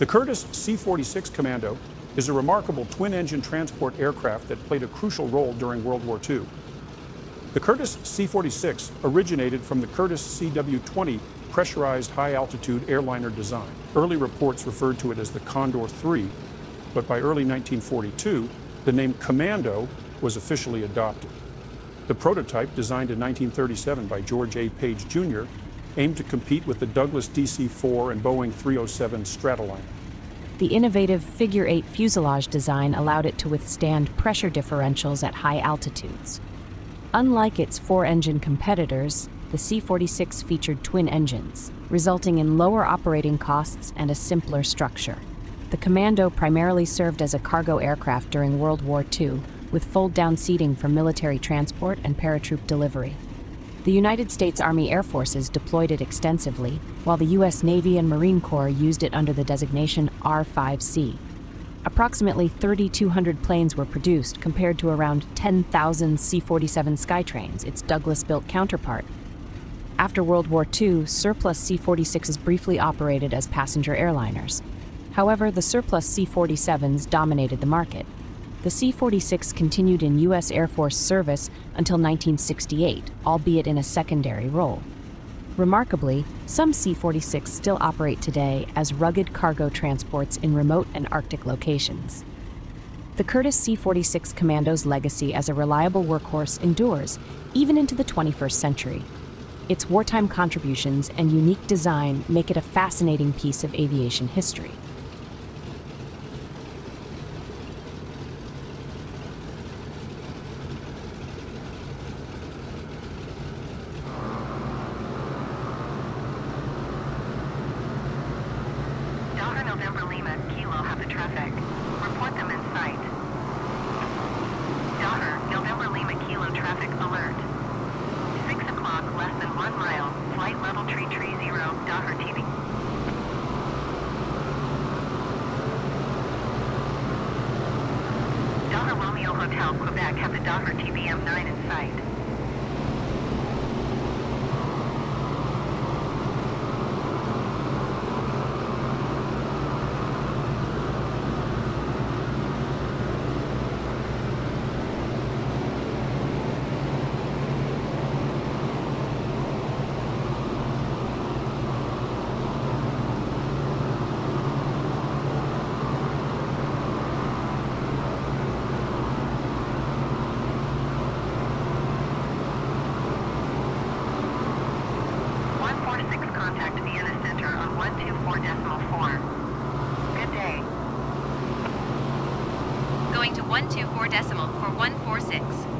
The Curtiss C-46 Commando is a remarkable twin-engine transport aircraft that played a crucial role during World War II. The Curtiss C-46 originated from the Curtiss CW-20 pressurized high-altitude airliner design. Early reports referred to it as the Condor III, but by early 1942, the name Commando was officially adopted. The prototype, designed in 1937 by George A. Page Jr., aimed to compete with the Douglas DC-4 and Boeing 307 Stratoliner. The innovative figure-8 fuselage design allowed it to withstand pressure differentials at high altitudes. Unlike its four-engine competitors, the C-46 featured twin engines, resulting in lower operating costs and a simpler structure. The Commando primarily served as a cargo aircraft during World War II, with fold-down seating for military transport and paratroop delivery. The United States Army Air Forces deployed it extensively, while the U.S. Navy and Marine Corps used it under the designation R5C. Approximately 3,200 planes were produced, compared to around 10,000 C-47 Skytrains, its Douglas-built counterpart. After World War II, surplus C-46s briefly operated as passenger airliners. However, the surplus C-47s dominated the market. The C-46 continued in U.S. Air Force service until 1968, albeit in a secondary role. Remarkably, some C-46s still operate today as rugged cargo transports in remote and Arctic locations. The Curtiss C-46 Commando's legacy as a reliable workhorse endures even into the 21st century. Its wartime contributions and unique design make it a fascinating piece of aviation history. Hotel, Quebec, have the Docker TBM-9 in sight. Going to 124 decimal for 146.